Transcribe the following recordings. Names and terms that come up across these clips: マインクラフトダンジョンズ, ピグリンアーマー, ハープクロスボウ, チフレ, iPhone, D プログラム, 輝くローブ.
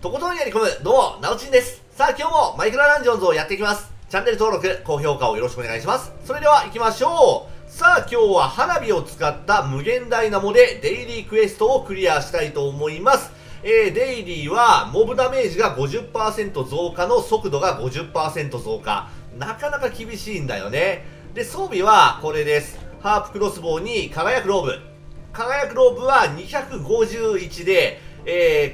とことんやり込む、どうも、なおちんです。さあ、今日もマイクラダンジョンズをやっていきます。チャンネル登録、高評価をよろしくお願いします。それでは行きましょう。さあ、今日は花火を使った無限ダイナモでデイリークエストをクリアしたいと思います。デイリーはモブダメージが 50% 増加の速度が 50% 増加。なかなか厳しいんだよね。で、装備はこれです。ハープクロスボウに輝くローブ。輝くローブは251で、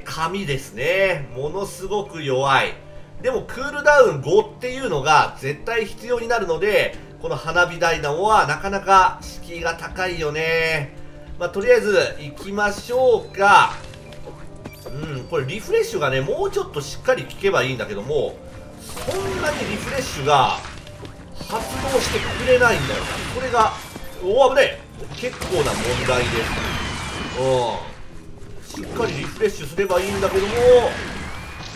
紙ですね。ものすごく弱い。でもクールダウン5っていうのが絶対必要になるので、この花火ダイナモはなかなか敷居が高いよね。まあ、とりあえず行きましょうか。うん、これリフレッシュがね、もうちょっとしっかり効けばいいんだけども、そんなにリフレッシュが発動してくれないんだよな。これが、おお、危ねえ。結構な問題です。うん。しっかりリフレッシュすればいいんだけども、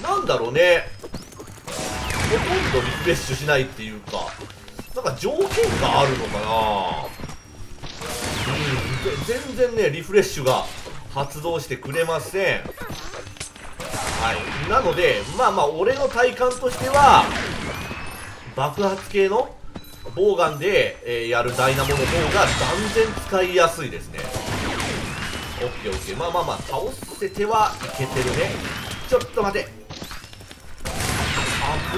なんだろうね。ほとんどリフレッシュしないっていうか、なんか条件があるのかな。うん、全然ね、リフレッシュが発動してくれません。はい。なので、まあまあ、俺の体感としては、爆発系のボウガンで、やるダイナモの方が断然使いやすいですね。オッケーオッケー。まあまあまあ、倒せてはいけてるね。ちょっと待て。危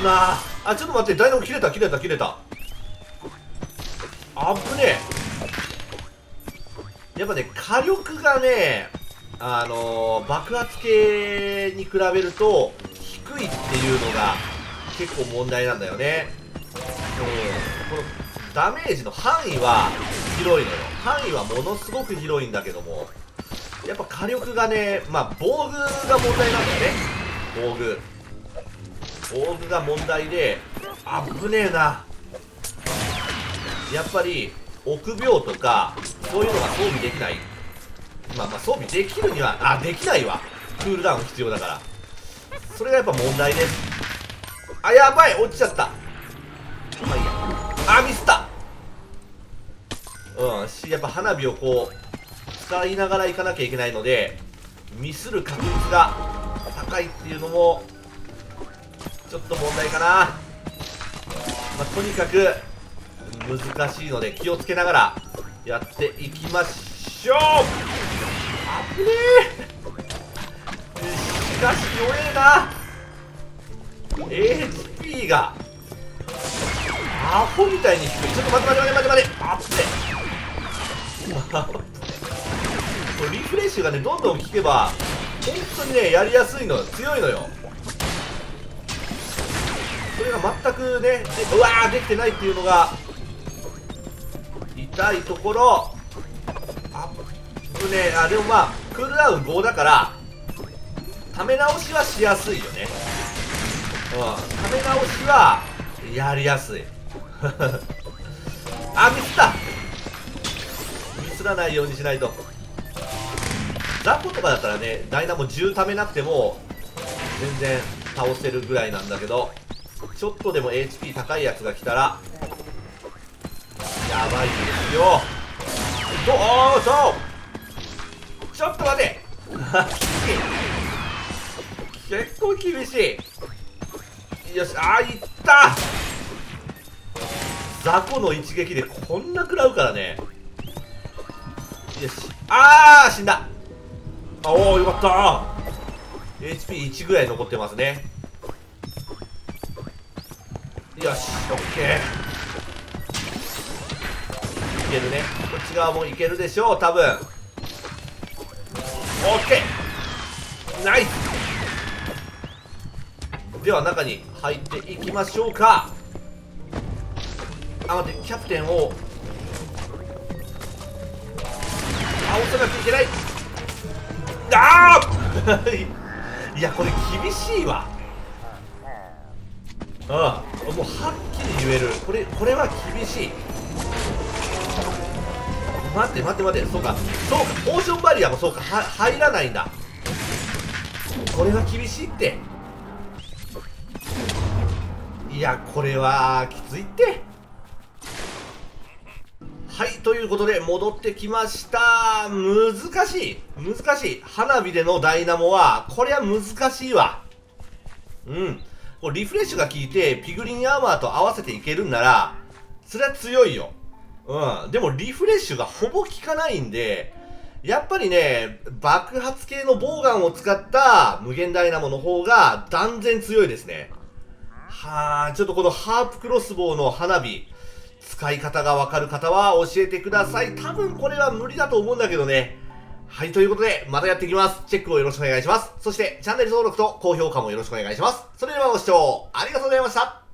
なー。あ、ちょっと待って。ダイナモ切れた。危ねえ。やっぱね、火力がね、爆発系に比べると低いっていうのが結構問題なんだよね。このダメージの範囲は広いのよ。範囲はものすごく広いんだけども、やっぱ火力がね、まあ防具が問題なんだよね。防具が問題で、危ねえな。やっぱり臆病とかそういうのが装備できない。まあまあ装備できるにはできないわ。クールダウン必要だから、それがやっぱ問題です。あ、やばい、落ちちゃった。まあいいや。あ、ミスった。うん、やっぱ花火をこう使いながら行かなきゃいけないので、ミスる確率が高いっていうのもちょっと問題かな。まあ、とにかく難しいので気をつけながらやっていきましょう。危ねえ。しかし弱えな。 HP がアホみたいに低い。ちょっと待って。リフレッシュがね、どんどん効けば本当にね、やりやすいのよ。強いのよ。それが全くね、うわー、できてないっていうのが痛いところ。あっね。あ、でもまあクールダウン5だからため直しはしやすいよね。うん、ため直しはやりやすい。あ、ミスった。ミスらないようにしないと。雑魚とかだったらね、ダイナモ10ためなくても全然倒せるぐらいなんだけど、ちょっとでも HP 高いやつが来たらやばいですよ。おー、そう。ちょっと待て。結構厳しい。よし、あー、いった。雑魚の一撃でこんな食らうからね。よし、あー、死んだ。あ、おー、よかった。HP1 ぐらい残ってますね。よし、オッケー。いけるね。こっち側もいけるでしょう、多分。オッケー、ナイス。では中に入っていきましょうか。あ、待って、キャプテンを倒さなきゃいけない。あーいや、これ厳しいわ。ああ、もうはっきり言える。これは厳しい。待って、そうか、ポーションバリアもそうか、入らないんだ。これは厳しいって。いや、これはきついって。はい、ということで戻ってきました。難しい。花火でのダイナモはこれは難しいわ。うん。こうリフレッシュが効いて、ピグリンアーマーと合わせていけるんなら、それは強いよ。うん。でもリフレッシュがほぼ効かないんで、やっぱりね、爆発系のボウガンを使った無限ダイナモの方が断然強いですね。はぁ、ちょっとこのハープクロスボウの花火、使い方がわかる方は教えてください。多分これは無理だと思うんだけどね。はい、ということで、またやっていきます。チェックをよろしくお願いします。そして、チャンネル登録と高評価もよろしくお願いします。それではご視聴ありがとうございました。